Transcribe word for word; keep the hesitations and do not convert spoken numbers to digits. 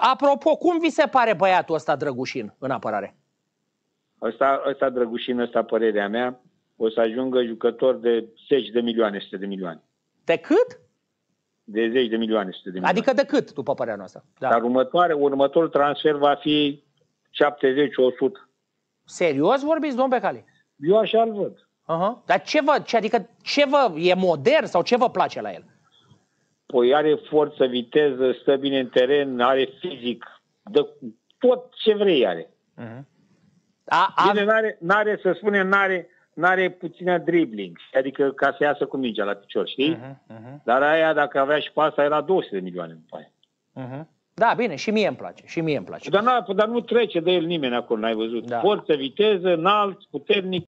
Apropo, cum vi se pare băiatul ăsta Drăgușin în apărare? Ăsta, ăsta Drăgușin, ăsta părerea mea, o să ajungă jucător de zeci de milioane, sute de milioane. De cât? De zeci de milioane, sute de milioane. Adică de cât, după părerea noastră? Da. Dar următoare, următorul transfer va fi șaptezeci la o sută. Serios vorbiți, domn Becali? Eu așa îl văd. Uh-huh. Dar ce vă, ce, adică ce vă, e modern sau ce vă place la el? Păi are forță, viteză, stă bine în teren, are fizic, dă, tot ce vrei are. Uh-huh. A, a... Bine, n-are, n-are, să spunem, n-are, n-are puțină dribbling, adică ca să iasă cu mingea la picior, știi? Uh-huh, uh-huh. Dar aia, dacă avea și pasa, era două sute de milioane în paie. Uh-huh. Da, bine, și mie îmi place, și mie îmi place. Dar, dar nu trece de el nimeni acolo, n-ai văzut. Da. Forță, viteză, înalt, puternic.